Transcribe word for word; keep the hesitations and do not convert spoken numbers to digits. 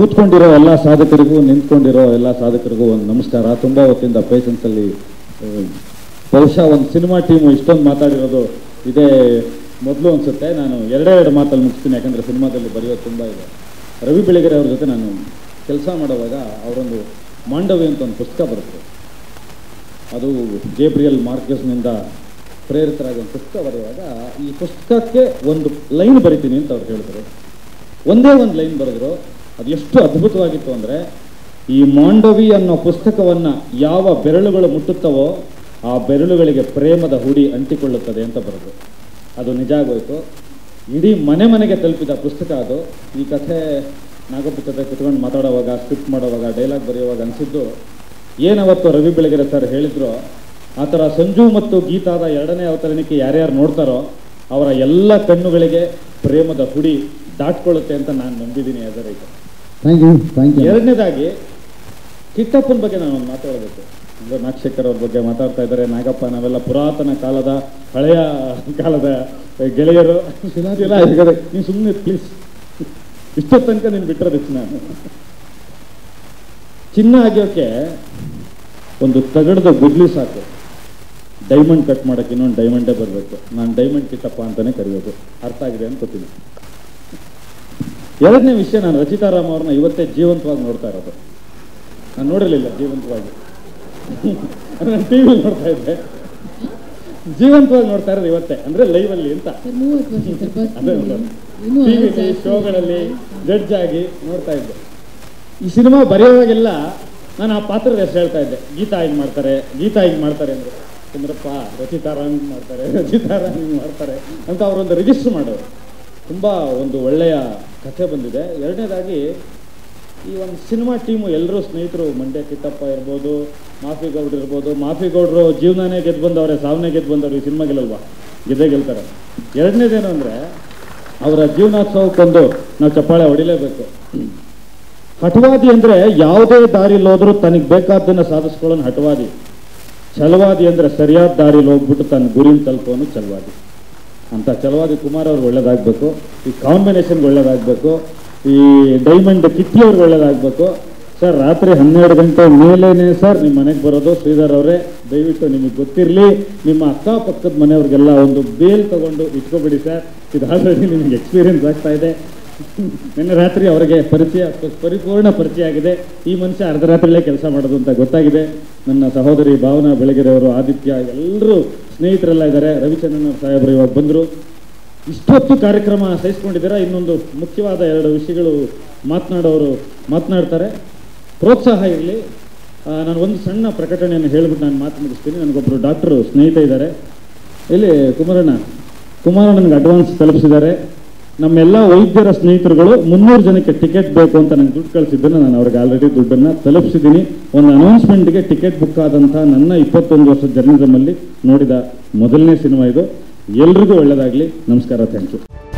ಕೂತ್ಕೊಂಡಿರೋ ಎಲ್ಲ ಸಾಧಕರಿಗೂ ನಿಂತ್ಕೊಂಡಿರೋ ಎಲ್ಲ ಸಾಧಕರಿಗೂ ಒಂದು ನಮಸ್ಕಾರ. ತುಂಬ ಹೊತ್ತಿಂದ ಪೇಷನ್ಸಲ್ಲಿ ಬಹುಶಃ ಒಂದು ಸಿನಿಮಾ ಟೀಮು ಇಷ್ಟೊಂದು ಮಾತಾಡಿರೋದು ಇದೇ ಮೊದಲು ಅನಿಸುತ್ತೆ. ನಾನು ಎರಡೇ ಎರಡು ಮಾತಲ್ಲಿ ಮುಗಿಸ್ತೀನಿ, ಯಾಕಂದರೆ ಸಿನಿಮಾದಲ್ಲಿ ಬರೆಯೋದು ತುಂಬ ಇದೆ. ರವಿ ಬೆಳಗೆರೆ ಅವ್ರ ಜೊತೆ ನಾನು ಕೆಲಸ ಮಾಡೋವಾಗ ಅವರೊಂದು ಮಾಂಡವ್ಯ ಅಂತ ಒಂದು ಪುಸ್ತಕ ಬರುತ್ತೆ, ಅದು ಗೇಬ್ರಿಯಲ್ ಮಾರ್ಕೆಸ್ನಿಂದ ಪ್ರೇರಿತರಾಗಿ ಒಂದು ಪುಸ್ತಕ ಬರೆಯುವಾಗ ಈ ಪುಸ್ತಕಕ್ಕೆ ಒಂದು ಲೈನ್ ಬರಿತೀನಿ ಅಂತ ಅವ್ರು ಹೇಳಿದ್ರು. ಒಂದೇ ಒಂದು ಲೈನ್ ಬರೆದ್ರು, ಅದು ಎಷ್ಟು ಅದ್ಭುತವಾಗಿತ್ತು ಅಂದರೆ, ಈ ಮಾಂಡವಿ ಅನ್ನೋ ಪುಸ್ತಕವನ್ನು ಯಾವ ಬೆರಳುಗಳು ಮುಟ್ಟುತ್ತವೋ ಆ ಬೆರಳುಗಳಿಗೆ ಪ್ರೇಮದ ಹುಡಿ ಅಂಟಿಕೊಳ್ಳುತ್ತದೆ ಅಂತ ಬರೆದ್ರು. ಅದು ನಿಜ ಆಗೋಯಿತು, ಇಡೀ ಮನೆ ಮನೆಗೆ ತಲುಪಿದ ಪುಸ್ತಕ ಅದು. ಈ ಕಥೆ ನಾಗಪ್ಪ ಕಥೆ ಕುತ್ಕೊಂಡು ಮಾತಾಡೋವಾಗ, ಸ್ಕ್ರಿಪ್ಟ್ ಮಾಡೋವಾಗ, ಡೈಲಾಗ್ ಬರೆಯುವಾಗ ಅನಿಸಿದ್ದು ಏನವತ್ತು ರವಿ ಬೆಳಗೆರೆ ಸರ್ ಹೇಳಿದ್ರು, ಆ ಥರ ಸಂಜು ಮತ್ತು ಗೀತಾದ ಎರಡನೇ ಅವತರಣಿಕೆ ಯಾರ್ಯಾರು ನೋಡ್ತಾರೋ ಅವರ ಎಲ್ಲ ಕಣ್ಣುಗಳಿಗೆ ಪ್ರೇಮದ ಹುಡಿ ದಾಟ್ಕೊಳ್ಳುತ್ತೆ ಅಂತ ನಾನು ನಂಬಿದ್ದೀನಿ. ಅದರ ಈಗ ಥ್ಯಾಂಕ್ ಯು ಥ್ಯಾಂಕ್ ಯು ಎರಡನೇದಾಗಿ ಕಿಟ್ಟಪ್ಪನ ಬಗ್ಗೆ ನಾನು ಒಂದು ಮಾತಾಡಬೇಕು. ಅಂದರೆ ನಾಗಶೇಖರ್ ಅವ್ರ ಬಗ್ಗೆ ಮಾತಾಡ್ತಾ ಇದ್ದಾರೆ, ನಾಗಪ್ಪ, ನಾವೆಲ್ಲ ಪುರಾತನ ಕಾಲದ ಹಳೆಯ ಕಾಲದ ಗೆಳೆಯರು. ನೀವು ಸುಮ್ಮನೆ ಪ್ಲೀಸ್, ಇಷ್ಟೋ ತನಕ ನೀನು ಬಿಟ್ಟಿರೋದಿತ್ತು. ನಾನು ಚಿನ್ನ ಆಗ್ಯೋಕ್ಕೆ ಒಂದು ತಗಡ್ದು ಗುಡ್ಲಿ ಸಾಕು, ಡೈಮಂಡ್ ಕಟ್ ಮಾಡೋಕ್ಕೆ ಇನ್ನೊಂದು ಡೈಮಂಡೇ ಬರಬೇಕು. ನಾನು ಡೈಮಂಡ್ ಕಿಟ್ಟಪ್ಪ ಅಂತಲೇ ಕರೆಯೋದು, ಅರ್ಥ ಆಗಿದೆ ಅಂತ ಗೊತ್ತಿಲ್ಲ. ಎರಡನೇ ವಿಷಯ, ನಾನು ರಚಿತಾ ರಾಮ್ ಅವ್ರನ್ನ ಇವತ್ತೇ ಜೀವಂತವಾಗಿ ನೋಡ್ತಾ ಇರೋದು. ನಾನು ನೋಡಿರಲಿಲ್ಲ ಜೀವಂತವಾಗಿ, ನಾನು ಟಿ ವಿ ನೋಡ್ತಾ ಇದ್ದೆ. ಜೀವಂತವಾಗಿ ನೋಡ್ತಾ ಇರೋದು ಇವತ್ತೇ, ಅಂದರೆ ಲೈವಲ್ಲಿ ಅಂತ. ಟಿ ವಿಲಿ ಶೋಗಳಲ್ಲಿ ಜಡ್ಜ್ ಆಗಿ ನೋಡ್ತಾ ಇದ್ದೆ. ಈ ಸಿನಿಮಾ ಬರೆಯೋವಾಗೆಲ್ಲ ನಾನು ಆ ಪಾತ್ರದ ಹೆಸರು ಹೇಳ್ತಾ ಇದ್ದೆ, ಗೀತಾ ಹಿಂಗೆ ಮಾಡ್ತಾರೆ, ಗೀತಾ ಹಿಂಗೆ ಮಾಡ್ತಾರೆ ಅಂದರೆ ಚಂದ್ರಪ್ಪ ರಚಿತಾ ರಾಮ್ ಹಿಂಗೆ ಮಾಡ್ತಾರೆ, ರಚಿತಾ ರಾಮ್ ಹಿಂಗೆ ಮಾಡ್ತಾರೆ ಅಂತ ಅವರೊಂದು ರಿಜಿಸ್ಟರ್ ಮಾಡೋರು. ತುಂಬ ಒಂದು ಒಳ್ಳೆಯ ಕಥೆ ಬಂದಿದೆ. ಎರಡನೇದಾಗಿ ಈ ಒಂದು ಸಿನಿಮಾ ಟೀಮು ಎಲ್ಲರೂ ಸ್ನೇಹಿತರು. ಮಂಡ್ಯ ಕಿಟ್ಟಪ್ಪ ಇರ್ಬೋದು, ಮಾಫಿ ಗೌಡ್ರು ಇರ್ಬೋದು. ಮಾಫಿ ಗೌಡ್ರು ಜೀವನನೇ ಗೆದ್ದು ಬಂದವರೇ, ಸಾವನ್ನೇ ಗೆದ್ದು ಬಂದವರು. ಈ ಸಿನಿಮಾ ಗೆಲ್ಲಲ್ವಾ, ಗೆದ್ದೇ ಗೆಲ್ತಾರೆ. ಎರಡನೇದೇನು ಅಂದರೆ ಅವರ ಜೀವನೋತ್ಸವಕ್ಕೊಂದು ನಾವು ಚಪ್ಪಾಳೆ ಹೊಡಿಲೇಬೇಕು. ಹಠವಾದಿ ಅಂದರೆ ಯಾವುದೇ ದಾರಿಲಿ ಹೋದರೂ ತನಗೆ ಬೇಕಾದ್ದನ್ನು ಸಾಧಿಸ್ಕೊಳ್ಳೋನು ಹಠವಾದಿ. ಛಲವಾದಿ ಅಂದರೆ ಸರಿಯಾದ ದಾರಿಲಿ ಹೋಗ್ಬಿಟ್ಟು ತನ್ನ ಗುರಿನ ತಲುಪೋನು ಛಲವಾದಿ. ಅಂತ ಛಲವಾದಿ ಕುಮಾರ್ ಅವ್ರಿಗೆ ಒಳ್ಳೇದಾಗಬೇಕು, ಈ ಕಾಂಬಿನೇಷನ್ಗೆ ಒಳ್ಳೇದಾಗಬೇಕು, ಈ ಡೈಮಂಡ್ ಕಿಟ್ಲಿ ಅವ್ರಿಗೆ ಒಳ್ಳೇದಾಗಬೇಕು. ಸರ್ ರಾತ್ರಿ ಹನ್ನೆರಡು ಗಂಟೆ ಮೇಲೇ ಸರ್ ನಿಮ್ಮ ಮನೆಗೆ ಬರೋದು ಶ್ರೀಧರ್ ಅವರೇ, ದಯವಿಟ್ಟು ನಿಮಗೆ ಗೊತ್ತಿರಲಿ, ನಿಮ್ಮ ಅಕ್ಕಪಕ್ಕದ ಮನೆಯವ್ರಿಗೆಲ್ಲ ಒಂದು ಬೇಲ್ ತೊಗೊಂಡು ಇಟ್ಕೊಬಿಡಿ ಸರ್, ಇದು ಆಲ್ರೆಡಿ ನಿಮಗೆ ಎಕ್ಸ್ಪೀರಿಯನ್ಸ್ ಆಗ್ತಾ ಇದೆ. ನಿನ್ನೆ ರಾತ್ರಿ ಅವರಿಗೆ ಪರಿಚಯ, ಪರಿಪೂರ್ಣ ಪರಿಚಯ ಆಗಿದೆ. ಈ ಮನುಷ್ಯ ಅರ್ಧ ರಾತ್ರಿಯಲ್ಲೇ ಕೆಲಸ ಮಾಡೋದು ಅಂತ ಗೊತ್ತಾಗಿದೆ. ನನ್ನ ಸಹೋದರಿ ಭಾವನಾ ಬೆಳಗೆರೆಯವರು, ಆದಿತ್ಯ, ಎಲ್ಲರೂ ಸ್ನೇಹಿತರೆಲ್ಲ ಇದ್ದಾರೆ. ರವಿಚಂದ್ರನ್ ಅವ್ರ ಸಾಹೇಬರು ಇವಾಗ ಬಂದರು. ಇಷ್ಟೊತ್ತು ಕಾರ್ಯಕ್ರಮ ಸಹಿಸ್ಕೊಂಡಿದ್ದೀರಾ. ಇನ್ನೊಂದು ಮುಖ್ಯವಾದ ಎರಡು ವಿಷಯಗಳು ಮಾತನಾಡೋರು ಮಾತನಾಡ್ತಾರೆ, ಪ್ರೋತ್ಸಾಹ ಇರಲಿ. ನಾನು ಒಂದು ಸಣ್ಣ ಪ್ರಕಟಣೆಯನ್ನು ಹೇಳಿಬಿಟ್ಟು ನಾನು ಮಾತು ಮುಗಿಸ್ತೀನಿ. ನನಗೊಬ್ಬರು ಡಾಕ್ಟ್ರು ಸ್ನೇಹಿತ ಇದ್ದಾರೆ, ಇಲ್ಲಿ ಕುಮಾರಣ್ಣ ಕುಮಾರಣ್ಣನಿಗೆ ಅಡ್ವಾನ್ಸ್ ತಲುಪಿಸಿದ್ದಾರೆ. ನಮ್ಮೆಲ್ಲ ವೈದ್ಯರ ಸ್ನೇಹಿತರುಗಳು ಮುನ್ನೂರು ಜನಕ್ಕೆ ಟಿಕೆಟ್ ಬೇಕು ಅಂತ ನನಗೆ ದುಡ್ಡು ಕಳಿಸಿದ್ದನ್ನು ನಾನು ಅವ್ರಿಗೆ ಆಲ್ರೆಡಿ ದುಡ್ಡನ್ನು ತಲುಪಿಸಿದ್ದೀನಿ. ಒಂದು ಅನೌನ್ಸ್ಮೆಂಟ್ಗೆ ಟಿಕೆಟ್ ಬುಕ್ ಆದಂಥ ನನ್ನ ಇಪ್ಪತ್ತೊಂದು ವರ್ಷದ ಜರ್ನಲಿಸಮಲ್ಲಿ ನೋಡಿದ ಮೊದಲನೇ ಸಿನಿಮಾ ಇದು. ಎಲ್ರಿಗೂ ಒಳ್ಳೆಯದಾಗಲಿ. ನಮಸ್ಕಾರ, ಥ್ಯಾಂಕ್ ಯು.